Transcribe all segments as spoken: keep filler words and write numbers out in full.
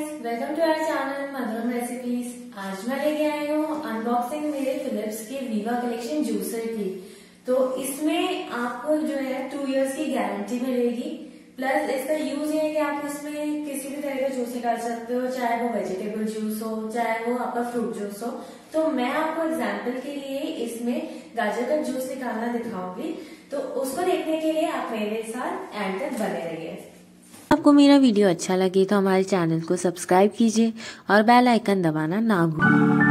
Friends, welcome to our channel Madhuram recipes. आज मैं लेके आई हूँ अनबॉक्सिंग मेरे फिलिप्स के विवा कलेक्शन जूसर की। तो इसमें आपको जो है टू इयर्स की गारंटी मिलेगी, प्लस इसका यूज ये है कि आप इसमें किसी भी तरह का जूस निकाल सकते हो, चाहे वो वेजिटेबल जूस हो, चाहे वो आपका फ्रूट जूस हो। तो मैं आपको एग्जाम्पल के लिए इसमें गाजर का जूस निकालना दिखाऊंगी, तो उसको देखने के लिए आप मेरे साथ एंड तक बने रहिए। आपको मेरा वीडियो अच्छा लगे तो हमारे चैनल को सब्सक्राइब कीजिए और बेल आइकन दबाना ना भूलिए।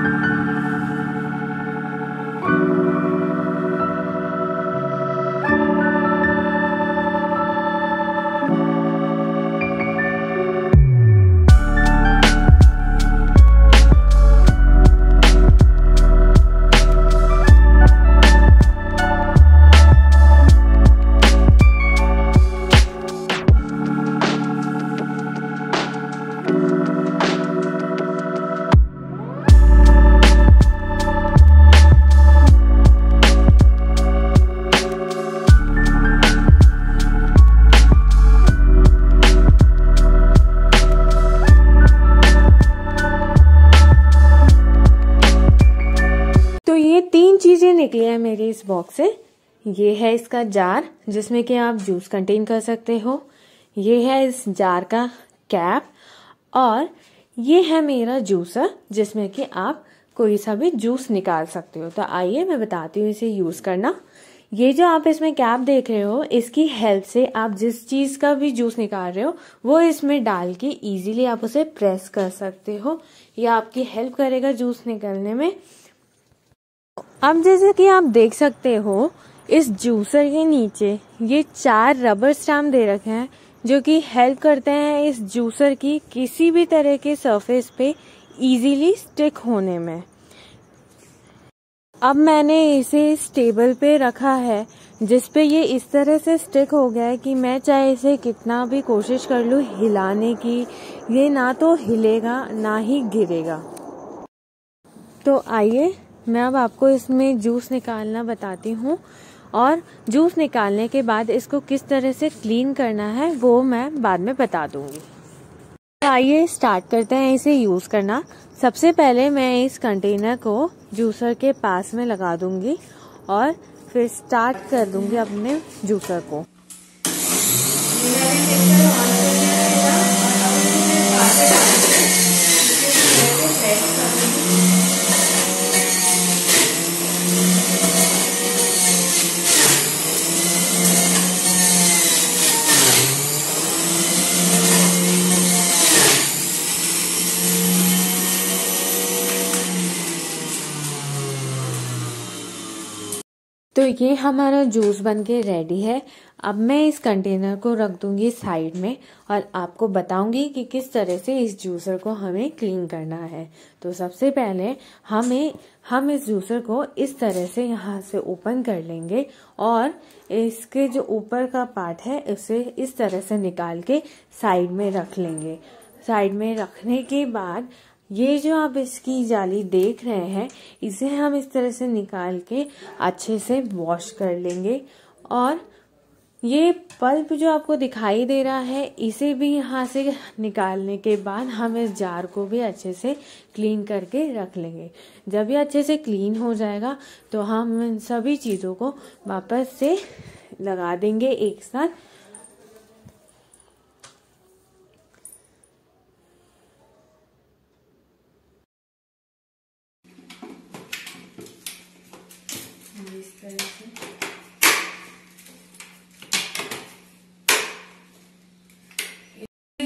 तीन चीजें निकली है मेरी इस बॉक्स से। ये है इसका जार जिसमें कि आप जूस कंटेन कर सकते हो, ये है इस जार का कैप, और ये है मेरा जूसर जिसमें कि आप कोई सा भी जूस निकाल सकते हो। तो आइए मैं बताती हूँ इसे यूज करना। ये जो आप इसमें कैप देख रहे हो, इसकी हेल्प से आप जिस चीज का भी जूस निकाल रहे हो वो इसमें डाल के इजीली आप उसे प्रेस कर सकते हो। यह आपकी हेल्प करेगा जूस निकालने में। अब जैसे कि आप देख सकते हो, इस जूसर के नीचे ये चार रबर स्टैम्प दे रखे हैं जो कि हेल्प करते हैं इस जूसर की किसी भी तरह के सरफेस पे इजीली स्टिक होने में। अब मैंने इसे इस टेबल पे रखा है जिस पे ये इस तरह से स्टिक हो गया है कि मैं चाहे इसे कितना भी कोशिश कर लूँ हिलाने की, ये ना तो हिलेगा ना ही गिरेगा। तो आइए मैं अब आपको इसमें जूस निकालना बताती हूँ, और जूस निकालने के बाद इसको किस तरह से क्लीन करना है वो मैं बाद में बता दूंगी। आइए स्टार्ट करते हैं इसे यूज़ करना। सबसे पहले मैं इस कंटेनर को जूसर के पास में लगा दूंगी और फिर स्टार्ट कर दूंगी अपने जूसर को। तो ये हमारा जूस बनके रेडी है। अब मैं इस कंटेनर को रख दूंगी साइड में और आपको बताऊंगी कि किस तरह से इस जूसर को हमें क्लीन करना है। तो सबसे पहले हमें हम इस जूसर को इस तरह से यहाँ से ओपन कर लेंगे और इसके जो ऊपर का पार्ट है उसे इस तरह से निकाल के साइड में रख लेंगे। साइड में रखने के बाद ये जो आप इसकी जाली देख रहे हैं, इसे हम इस तरह से निकाल के अच्छे से वॉश कर लेंगे, और ये पल्प जो आपको दिखाई दे रहा है इसे भी यहाँ से निकालने के बाद हम इस जार को भी अच्छे से क्लीन करके रख लेंगे। जब ये अच्छे से क्लीन हो जाएगा तो हम इन सभी चीज़ों को वापस से लगा देंगे एक साथ।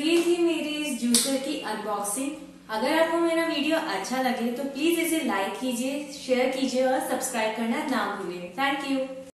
ये थी मेरी इस जूसर की अनबॉक्सिंग। अगर आपको मेरा वीडियो अच्छा लगे तो प्लीज इसे लाइक कीजिए, शेयर कीजिए और सब्सक्राइब करना ना भूलिए। Thank you.